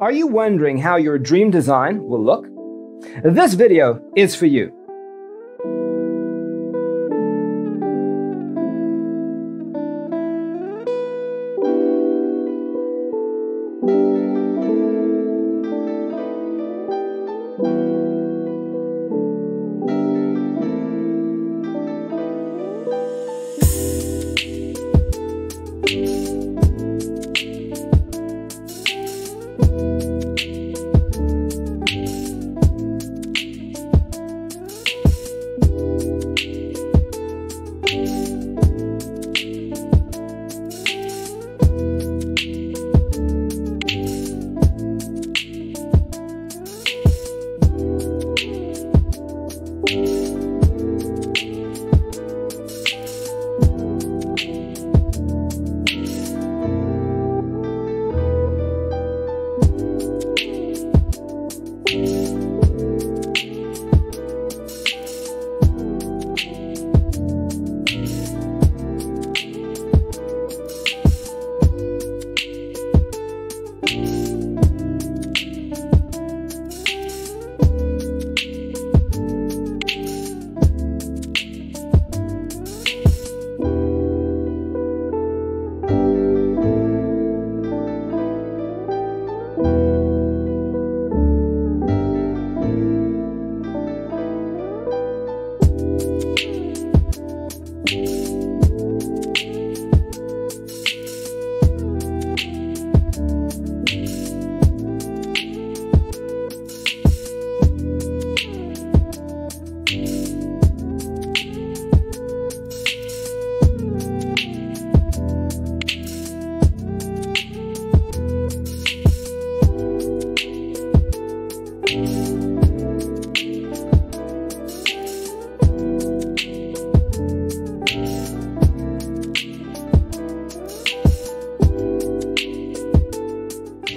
Are you wondering how your dream design will look? This video is for you.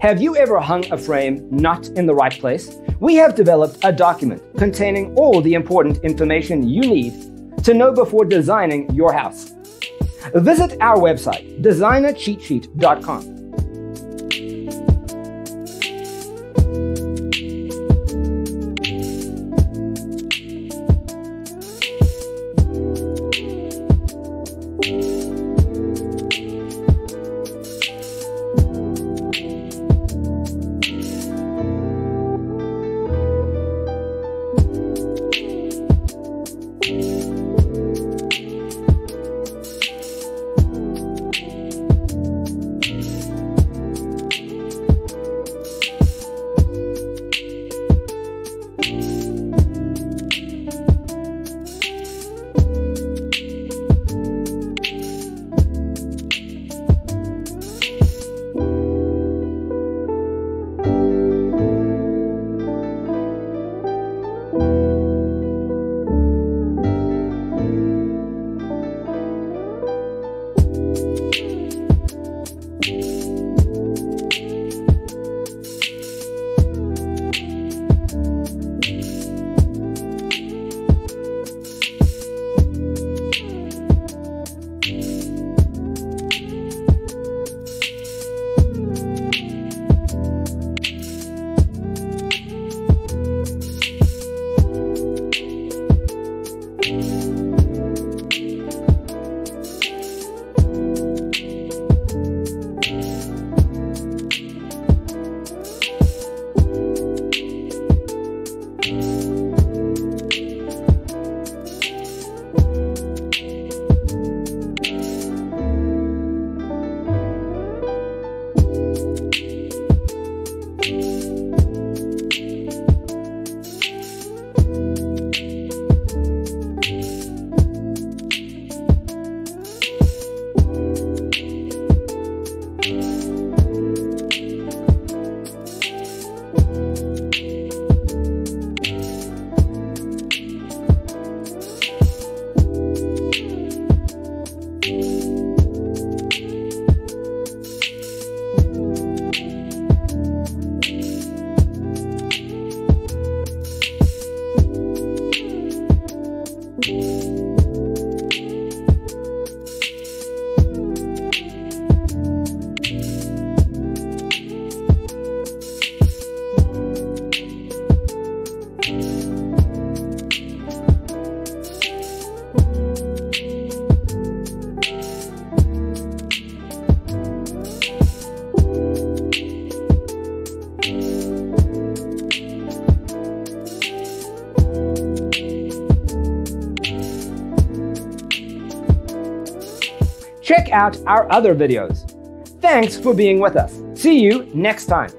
Have you ever hung a frame not in the right place? We have developed a document containing all the important information you need to know before designing your house. Visit our website, designercheatsheet.com. Check out our other videos. Thanks for being with us. See you next time.